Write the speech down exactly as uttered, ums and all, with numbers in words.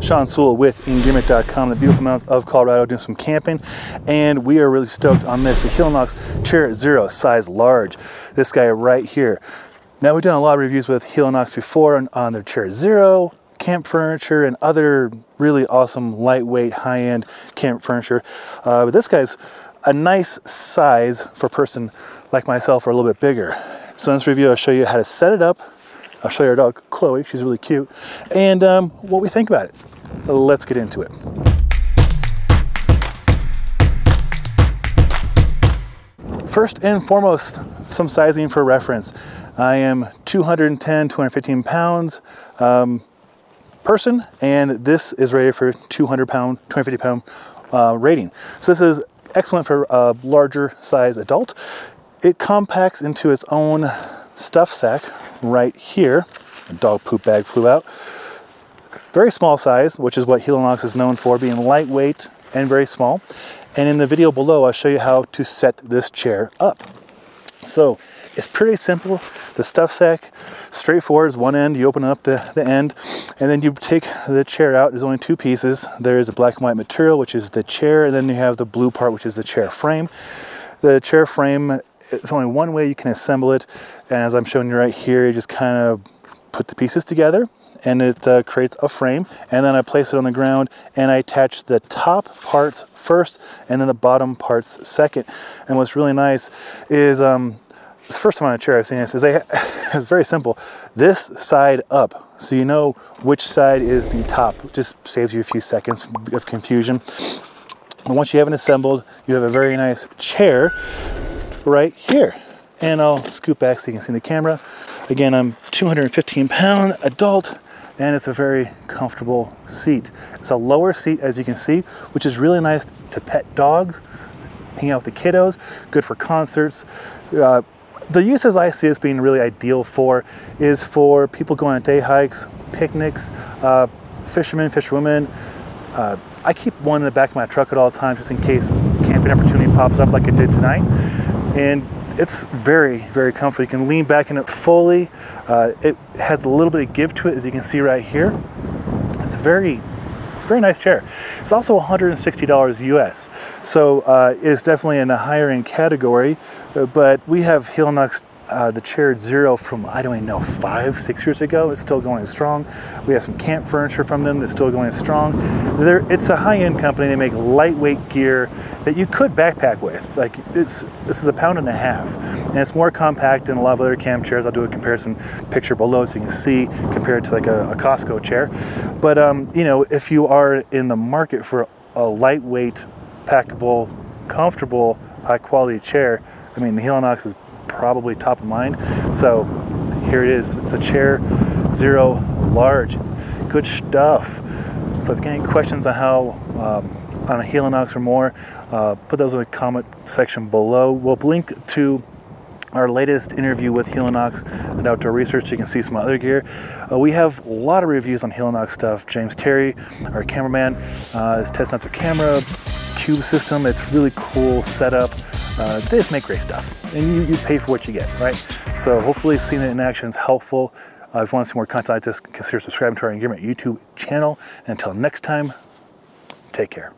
Sean Sewell with Engearment dot com, the beautiful mountains of Colorado, doing some camping, and we are really stoked on this, the Helinox Chair Zero, size large. This guy right here. Now, we've done a lot of reviews with Helinox before on, on their Chair Zero, camp furniture, and other really awesome, lightweight, high-end camp furniture. Uh, but this guy's a nice size for a person like myself or a little bit bigger. So in this review, I'll show you how to set it up. I'll show you our dog, Chloe, she's really cute, and um, what we think about it. Let's get into it. First and foremost, some sizing for reference. I am two hundred ten, two hundred fifteen pounds um, person, and this is rated for two hundred pound, two hundred fifty pound uh, rating. So this is excellent for a larger size adult. It compacts into its own stuff sack right here. A dog poop bag flew out. Very small size, which is what Helinox is known for, being lightweight and very small. And in the video below, I'll show you how to set this chair up. So it's pretty simple. The stuff sack, straightforward, is one end. You open up the, the end, and then you take the chair out. There's only two pieces. There is a black and white material, which is the chair, and then you have the blue part, which is the chair frame. The chair frame, it's only one way you can assemble it, and as I'm showing you right here, you just kind of put the pieces together, and it uh, creates a frame, and then I place it on the ground, and I attach the top parts first, and then the bottom parts second. And what's really nice is, um, it's the first time on a chair I've seen this, is they it's very simple, this side up, so you know which side is the top. It just saves you a few seconds of confusion. And once you have it assembled, you have a very nice chair right here. And I'll scoot back so you can see the camera. Again, I'm two hundred fifteen pound adult, and it's a very comfortable seat. It's a lower seat, as you can see, which is really nice to pet dogs, hang out with the kiddos, good for concerts. Uh, the uses I see this being really ideal for is for people going on day hikes, picnics, uh, fishermen, fisherwomen. Uh, I keep one in the back of my truck at all times just in case camping opportunity pops up like it did tonight. And it's very, very comfortable. You can lean back in it fully. Uh, it has a little bit of give to it, as you can see right here. It's a very, very nice chair. It's also one hundred sixty dollars U S. So uh, it's definitely in a higher end category, uh, but we have Helinox, uh, the Chair Zero from, I don't even know, five, six years ago. It's still going strong. We have some camp furniture from them that's still going strong. They're, it's a high-end company. They make lightweight gear that you could backpack with. Like, it's, this is a pound and a half, and it's more compact than a lot of other camp chairs. I'll do a comparison picture below so you can see compared to like a, a Costco chair. But um, you know, if you are in the market for a lightweight, packable, comfortable, high-quality chair, I mean, the Helinox is probably top of mind. So here it is. It's a Chair Zero large. Good stuff. So if you have any questions on how um, on a Helinox or more, uh, put those in the comment section below. We'll link to our latest interview with Helinox and Outdoor Research. You can see some other gear. Uh, we have a lot of reviews on Helinox stuff. James Terry, our cameraman, uh, is testing out their camera cube system. It's really cool setup. Uh, they just make great stuff, and you, you pay for what you get, right? So hopefully seeing it in action is helpful. Uh, if you want to see more content like this, consider subscribing to our Engearment YouTube channel. And until next time, take care.